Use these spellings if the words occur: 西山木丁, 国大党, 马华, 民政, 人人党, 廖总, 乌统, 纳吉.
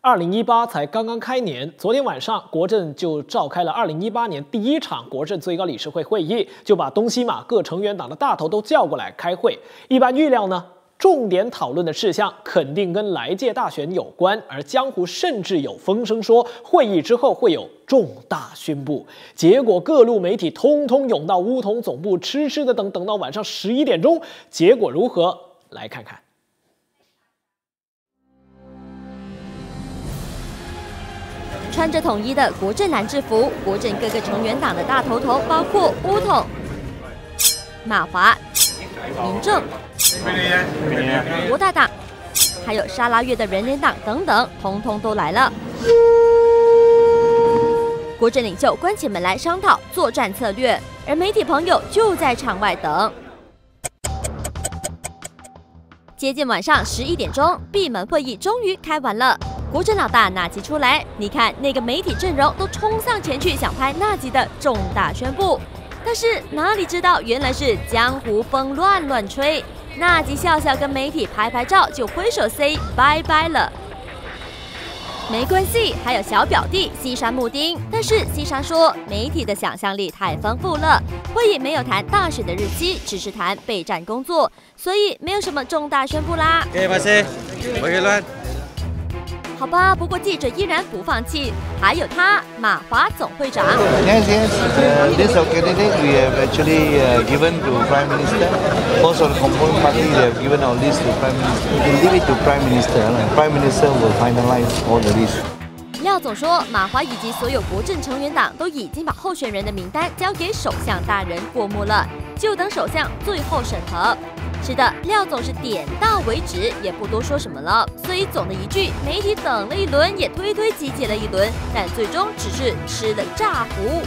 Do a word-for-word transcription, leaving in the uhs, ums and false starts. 二零一八才刚刚开年，昨天晚上国政就召开了二零一八年第一场国政最高理事会会议，就把东西马各成员党的大头都叫过来开会。一般预料呢，重点讨论的事项肯定跟来届大选有关，而江湖甚至有风声说会议之后会有重大宣布。结果各路媒体通通涌到乌统总部，痴痴的等，等到晚上十一点钟，结果如何？来看看。 穿着统一的国政蓝制服，国政各个成员党的大头头包括乌统、马华、民政、国大党，还有沙拉越的人人党等等，通通都来了。国政领袖关起门来商讨作战策略，而媒体朋友就在场外等。接近晚上十一点钟，闭门会议终于开完了。 国政老大纳吉出来，你看那个媒体阵容都冲上前去想拍纳吉的重大宣布，但是哪里知道原来是江湖风乱乱吹。纳吉笑笑跟媒体拍拍照就挥手 say 拜拜了。没关系，还有小表弟西山木丁，但是西山说媒体的想象力太丰富了，会议没有谈大选的日期，只是谈备战工作，所以没有什么重大宣布啦。给巴西，我给乱。 好吧，不过记者依然不放弃，还有他马华总会长。Yes, yes. List of candidates we have actually given to Prime Minister. Most of the component parties have given our list to Prime Minister. We can leave it to Prime Minister, and Prime Minister will finalize all the list. 廖总说，马华以及所有国政成员党都已经把候选人的名单交给首相大人过目了，就等首相最后审核。 是的，廖总是点到为止，也不多说什么了。所以总的一句，媒体等了一轮，也推推挤挤了一轮，但最终只是吃了炸糊。